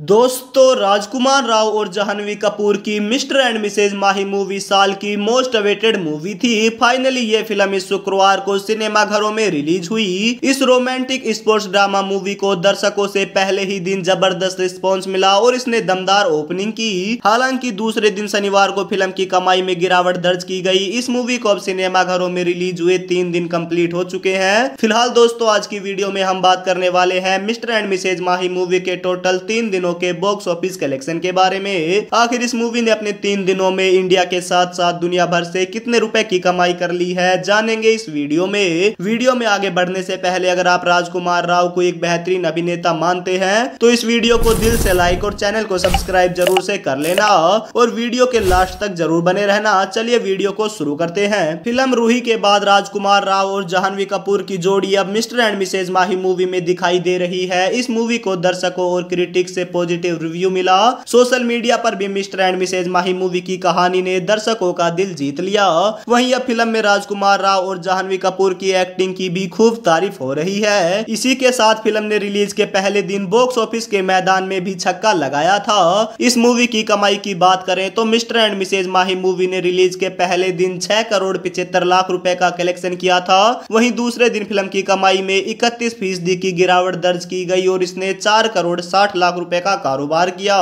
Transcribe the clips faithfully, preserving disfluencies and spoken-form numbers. दोस्तों, राजकुमार राव और जाह्नवी कपूर की Mr and Mrs Mahi movie साल की मोस्ट अवेटेड मूवी थी। फाइनली ये फिल्म इस शुक्रवार को सिनेमाघरों में रिलीज हुई। इस रोमांटिक स्पोर्ट्स ड्रामा मूवी को दर्शकों से पहले ही दिन जबरदस्त रिस्पांस मिला और इसने दमदार ओपनिंग की। हालांकि दूसरे दिन शनिवार को फिल्म की कमाई में गिरावट दर्ज की गई। इस मूवी को अब सिनेमाघरों में रिलीज हुए तीन दिन कम्प्लीट हो चुके हैं। फिलहाल दोस्तों, आज की वीडियो में हम बात करने वाले हैं Mr and Mrs Mahi movie के टोटल तीन दिन के बॉक्स ऑफिस कलेक्शन के बारे में। आखिर इस मूवी ने अपने तीन दिनों में इंडिया के साथ साथ दुनिया भर से कितने रुपए की कमाई कर ली है, जानेंगे इस वीडियो में। वीडियो में आगे बढ़ने से पहले अगर आप राजकुमार राव को एक बेहतरीन अभिनेता मानते हैं तो इस वीडियो को दिल से लाइक और चैनल को सब्सक्राइब जरूर से कर लेना और वीडियो के लास्ट तक जरूर बने रहना। चलिए वीडियो को शुरू करते हैं। फिल्म रूही के बाद राजकुमार राव और जाह्नवी कपूर की जोड़ी अब Mr and Mrs Mahi movie में दिखाई दे रही है। इस मूवी को दर्शकों और क्रिटिक्स से पॉजिटिव रिव्यू मिला। सोशल मीडिया पर भी Mr and Mrs Mahi movie की कहानी ने दर्शकों का दिल जीत लिया। वहीं अब फिल्म में राजकुमार राव और जाह्नवी कपूर की एक्टिंग की भी खूब तारीफ हो रही है। इसी के साथ फिल्म ने रिलीज के पहले दिन बॉक्स ऑफिस के मैदान में भी छक्का लगाया था। इस मूवी की कमाई की बात करें तो Mr and Mrs Mahi movie ने रिलीज के पहले दिन छह करोड़ पिछहत्तर लाख रूपए का कलेक्शन किया था। वहीं दूसरे दिन फिल्म की कमाई में इकतीस फीसदी की गिरावट दर्ज की गई और इसने चार करोड़ साठ लाख रूपए का कारोबार किया।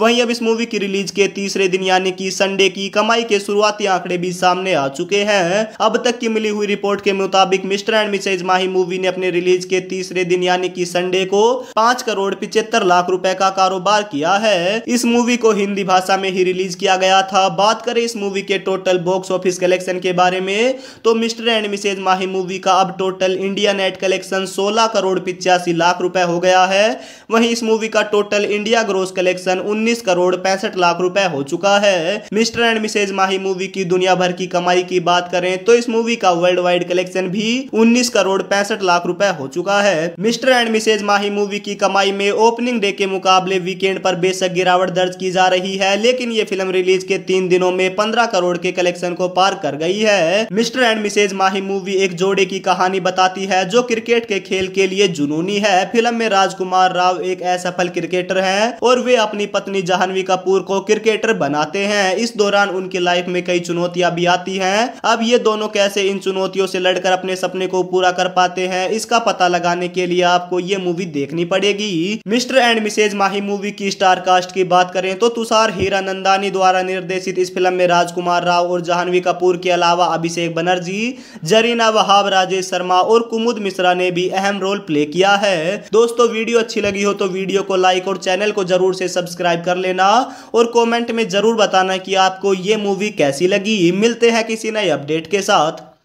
वहीं अब इस मूवी की रिलीज के तीसरे दिन यानी कि संडे की कमाई के शुरुआती आंकड़े भी सामने आ चुके हैं। अब तक की मिली हुई रिपोर्ट के मुताबिक Mr and Mrs Mahi movie ने अपने रिलीज के तीसरे दिन यानी कि संडे को पांच करोड़ पिछहत्तर लाख रुपए का कारोबार किया है। इस मूवी को हिंदी भाषा में ही रिलीज किया गया था। बात करें इस मूवी के टोटल बॉक्स ऑफिस कलेक्शन के बारे में तो Mr and Mrs Mahi movie का अब टोटल इंडिया नेट कलेक्शन सोलह करोड़ पिचासी लाख रुपए हो गया है। वहीं इस मूवी का टोटल इंडिया ग्रोस कलेक्शन उन्नीस करोड़ पैंसठ लाख रुपए हो चुका है। Mr and Mrs Mahi movie की दुनिया भर की कमाई की बात करें तो इस मूवी का वर्ल्ड वाइड कलेक्शन भी उन्नीस करोड़ पैंसठ लाख रुपए हो चुका है। Mr and Mrs Mahi movie की कमाई में ओपनिंग डे के मुकाबले वीकेंड पर बेशक गिरावट दर्ज की जा रही है, लेकिन ये फिल्म रिलीज के तीन दिनों में पंद्रह करोड़ के कलेक्शन को पार कर गई है। Mr and Mrs Mahi movie एक जोड़े की कहानी बताती है जो क्रिकेट के खेल के लिए जुनूनी है। फिल्म में राजकुमार राव एक असफल क्रिकेटर हैं और वे अपनी पत्नी जाह्नवी कपूर को क्रिकेटर बनाते हैं। इस दौरान उनकी लाइफ में कई चुनौतियां भी आती हैं। अब ये दोनों कैसे इन चुनौतियों से लड़कर अपने सपने को पूरा कर पाते हैं, इसका पता लगाने के लिए आपको ये मूवी देखनी पड़ेगी। Mr and Mrs Mahi movie की स्टार कास्ट की बात करें तो तुषार हीरानंदानी द्वारा निर्देशित इस फिल्म में राजकुमार राव और जाह्नवी कपूर के अलावा अभिषेक बनर्जी, जरीना वहाब, राजेश शर्मा और कुमुद मिश्रा ने भी अहम रोल प्ले किया है। दोस्तों, वीडियो अच्छी लगी हो तो वीडियो को लाइक और चैनल को जरूर से सब्सक्राइब कर लेना और कमेंट में जरूर बताना कि आपको ये मूवी कैसी लगी। मिलते हैं किसी नए अपडेट के साथ।